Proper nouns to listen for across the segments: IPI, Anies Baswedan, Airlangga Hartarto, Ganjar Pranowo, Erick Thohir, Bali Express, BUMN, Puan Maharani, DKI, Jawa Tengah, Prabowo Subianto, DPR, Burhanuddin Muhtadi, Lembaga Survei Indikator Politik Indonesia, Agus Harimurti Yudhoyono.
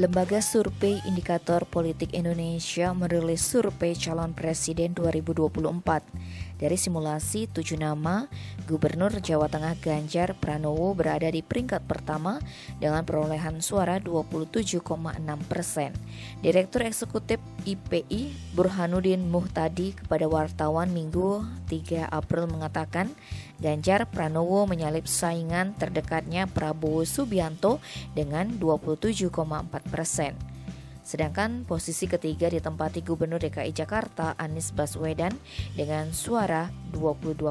Lembaga Survei Indikator Politik Indonesia merilis survei calon presiden 2024. Dari simulasi 7 nama, Gubernur Jawa Tengah Ganjar Pranowo berada di peringkat pertama dengan perolehan suara 27,6%. Direktur Eksekutif IPI Burhanuddin Muhtadi kepada wartawan Minggu 3 April mengatakan, Ganjar Pranowo menyalip saingan terdekatnya Prabowo Subianto dengan 27,4%. Sedangkan posisi ketiga ditempati Gubernur DKI Jakarta Anies Baswedan dengan suara 22%.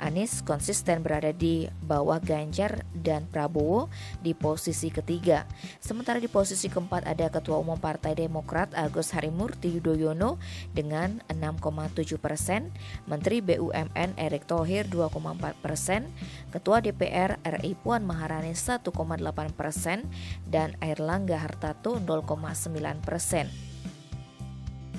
Anies konsisten berada di bawah Ganjar dan Prabowo di posisi ketiga. Sementara di posisi keempat ada Ketua Umum Partai Demokrat Agus Harimurti Yudhoyono dengan 6,7%, Menteri BUMN Erick Thohir 2,4%, Ketua DPR RI Puan Maharani 1,8%, dan Airlangga Hartarto 0,9%.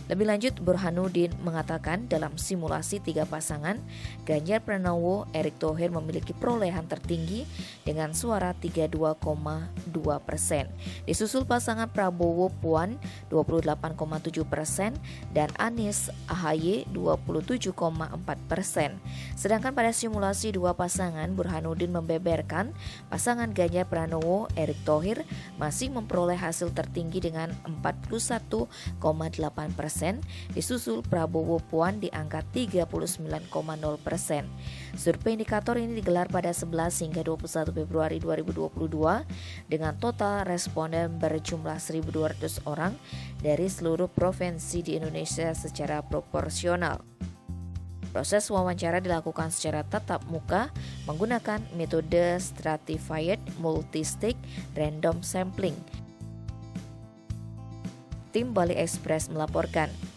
Lebih lanjut, Burhanuddin mengatakan dalam simulasi 3 pasangan, Ganjar Pranowo, Erick Thohir memiliki perolehan tertinggi dengan suara 32,2%. Disusul pasangan Prabowo Puan 28,7% dan Anies AHY 27,4%. Sedangkan pada simulasi 2 pasangan, Burhanuddin membeberkan pasangan Ganjar Pranowo, Erick Thohir masih memperoleh hasil tertinggi dengan 41,8%. Disusul Prabowo Puan di angka 39,0%. Survei indikator ini digelar pada 11 hingga 21 Februari 2022 dengan total responden berjumlah 1.200 orang dari seluruh provinsi di Indonesia secara proporsional. Proses wawancara dilakukan secara tatap muka menggunakan metode stratified multi-stage random sampling. Tim Bali Express melaporkan.